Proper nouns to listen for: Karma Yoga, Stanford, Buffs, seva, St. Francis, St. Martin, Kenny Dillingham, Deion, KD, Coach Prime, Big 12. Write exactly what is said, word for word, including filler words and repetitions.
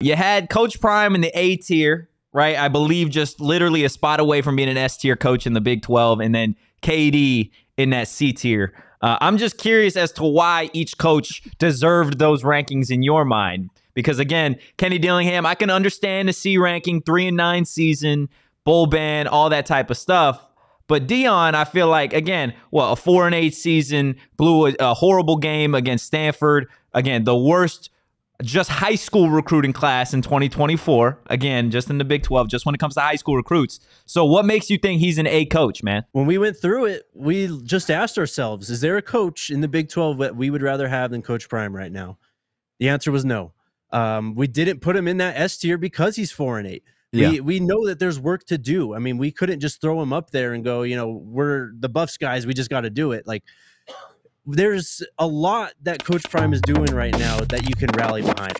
You had Coach Prime in the A tier, right? I believe just literally a spot away from being an S tier coach in the Big twelve, and then K D in that C tier. Uh, I'm just curious as to why each coach deserved those rankings in your mind. Because again, Kenny Dillingham, I can understand the C ranking, three and nine season, bowl ban, all that type of stuff. But Deion, I feel like, again, well, a four and eight season, blew a, a horrible game against Stanford. Again, the worst just high school recruiting class in twenty twenty-four. Again, just in the Big twelve, just when it comes to high school recruits. So what makes you think he's an A coach, man? When we went through it, we just asked ourselves, is there a coach in the Big twelve that we would rather have than Coach Prime right now? The answer was no. Um, we didn't put him in that S tier because he's four and eight. Yeah. We, we know that there's work to do. I mean, we couldn't just throw him up there and go, you know, we're the Buffs guys. We just got to do it. Like, there's a lot that Coach Prime is doing right now that you can rally behind.